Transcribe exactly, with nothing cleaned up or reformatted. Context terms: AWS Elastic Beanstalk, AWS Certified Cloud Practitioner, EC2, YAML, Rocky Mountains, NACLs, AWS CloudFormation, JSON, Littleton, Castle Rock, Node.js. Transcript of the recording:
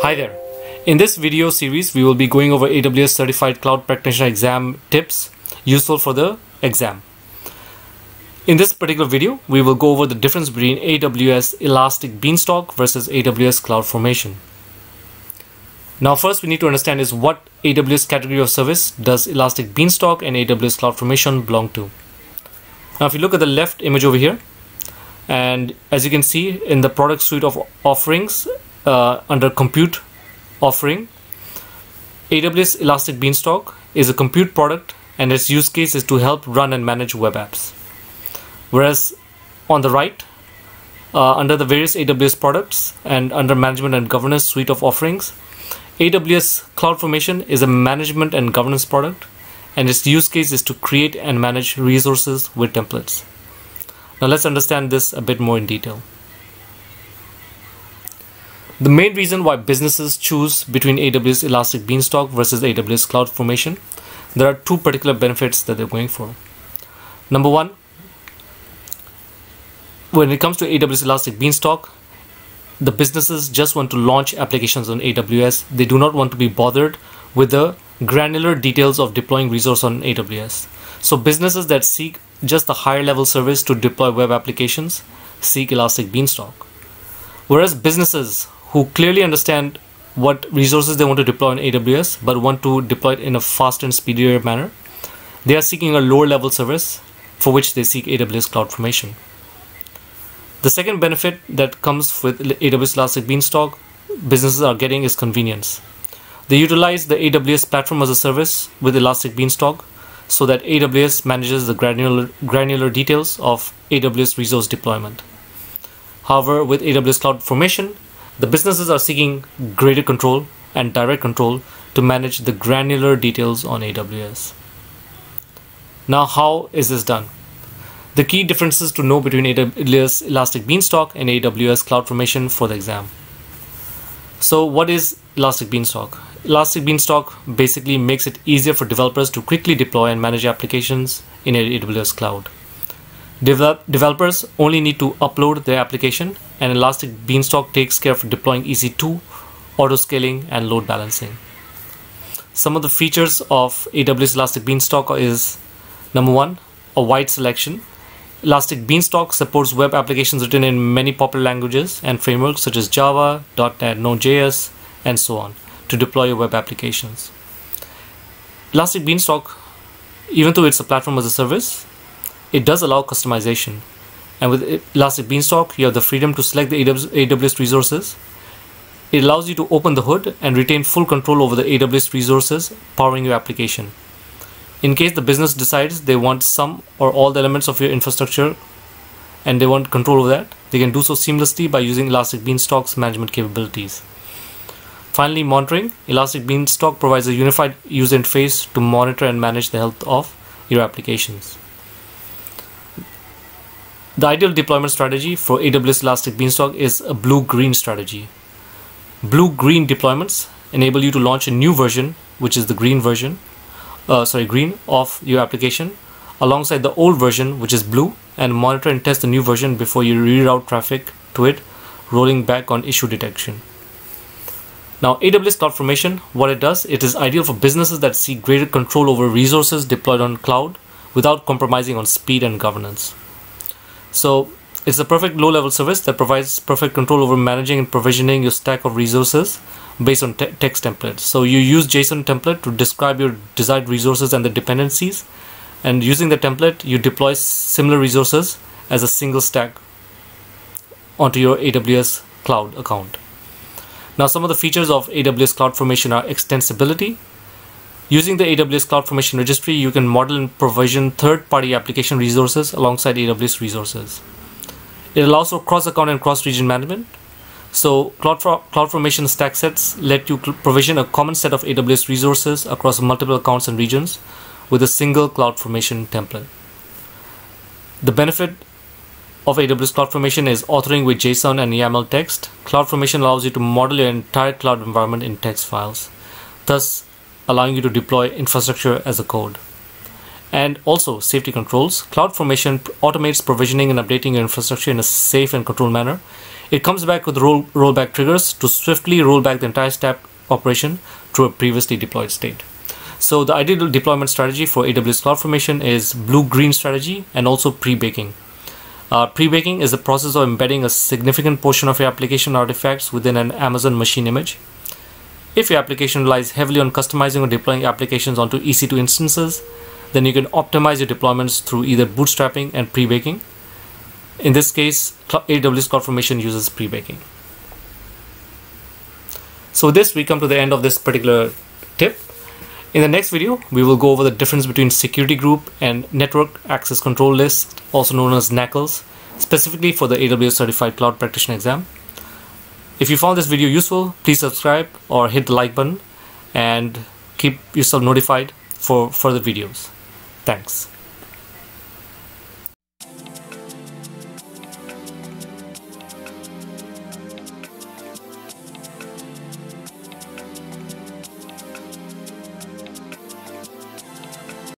Hi there. In this video series, we will be going over A W S Certified Cloud Practitioner exam tips useful for the exam. In this particular video, we will go over the difference between A W S Elastic Beanstalk versus A W S CloudFormation. Now, first we need to understand is what A W S category of service does Elastic Beanstalk and A W S CloudFormation belong to. Now, if you look at the left image over here, and as you can see in the product suite of offerings, Uh, under compute offering, A W S Elastic Beanstalk is a compute product and its use case is to help run and manage web apps. Whereas on the right, uh, under the various A W S products and under management and governance suite of offerings, A W S CloudFormation is a management and governance product and its use case is to create and manage resources with templates. Now let's understand this a bit more in detail. The main reason why businesses choose between A W S Elastic Beanstalk versus A W S CloudFormation, there are two particular benefits that they're going for. Number one, when it comes to A W S Elastic Beanstalk, the businesses just want to launch applications on A W S. They do not want to be bothered with the granular details of deploying resource on A W S. So businesses that seek just the higher level service to deploy web applications seek Elastic Beanstalk. Whereas businesses who clearly understand what resources they want to deploy in A W S but want to deploy it in a fast and speedier manner, they are seeking a lower level service for which they seek A W S CloudFormation. The second benefit that comes with A W S Elastic Beanstalk businesses are getting is convenience. They utilize the A W S platform as a service with Elastic Beanstalk so that A W S manages the granular, granular details of A W S resource deployment. However, with A W S CloudFormation, the businesses are seeking greater control and direct control to manage the granular details on A W S. Now, how is this done? The key differences to know between A W S Elastic Beanstalk and A W S CloudFormation for the exam. So what is Elastic Beanstalk? Elastic Beanstalk basically makes it easier for developers to quickly deploy and manage applications in A W S Cloud. Develop developers only need to upload their application, and Elastic Beanstalk takes care of deploying E C two, auto-scaling, and load balancing. Some of the features of A W S Elastic Beanstalk is, number one, a wide selection. Elastic Beanstalk supports web applications written in many popular languages and frameworks such as Java, dot net, Node.js, and so on to deploy your web applications. Elastic Beanstalk, even though it's a platform as a service, it does allow customization, and with Elastic Beanstalk you have the freedom to select the A W S resources. It allows you to open the hood and retain full control over the A W S resources powering your application. In case the business decides they want some or all the elements of your infrastructure and they want control over that, they can do so seamlessly by using Elastic Beanstalk's management capabilities. Finally, monitoring. Elastic Beanstalk provides a unified user interface to monitor and manage the health of your applications. The ideal deployment strategy for A W S Elastic Beanstalk is a blue-green strategy. Blue-green deployments enable you to launch a new version, which is the green version, uh, sorry, green of your application, alongside the old version, which is blue, and monitor and test the new version before you reroute traffic to it, rolling back on issue detection. Now, A W S CloudFormation, what it does, it is ideal for businesses that seek greater control over resources deployed on cloud without compromising on speed and governance. So it's a perfect low-level service that provides perfect control over managing and provisioning your stack of resources based on te text templates. So you use JSON template to describe your desired resources and the dependencies, and using the template you deploy similar resources as a single stack onto your A W S cloud account. Now, some of the features of A W S CloudFormation are extensibility. Using the A W S CloudFormation registry, you can model and provision third-party application resources alongside A W S resources. It allows for cross-account and cross-region management. So CloudFormation stack sets let you provision a common set of A W S resources across multiple accounts and regions with a single CloudFormation template. The benefit of A W S CloudFormation is authoring with JSON and YAML text. CloudFormation allows you to model your entire cloud environment in text files, thus allowing you to deploy infrastructure as a code. And also safety controls. CloudFormation automates provisioning and updating your infrastructure in a safe and controlled manner. It comes back with roll, rollback triggers to swiftly roll back the entire step operation to a previously deployed state. So the ideal deployment strategy for A W S CloudFormation is blue-green strategy and also pre-baking. Uh, pre-baking is the process of embedding a significant portion of your application artifacts within an Amazon machine image. If your application relies heavily on customizing or deploying applications onto E C two instances, then you can optimize your deployments through either bootstrapping and pre-baking. In this case, A W S CloudFormation uses pre-baking. So with this, we come to the end of this particular tip. In the next video, we will go over the difference between security group and network access control list, also known as NACLs, specifically for the A W S Certified Cloud Practitioner exam. If you found this video useful, please subscribe or hit the like button and keep yourself notified for further videos. Thanks.